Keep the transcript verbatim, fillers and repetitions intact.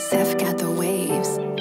Seth got the waves.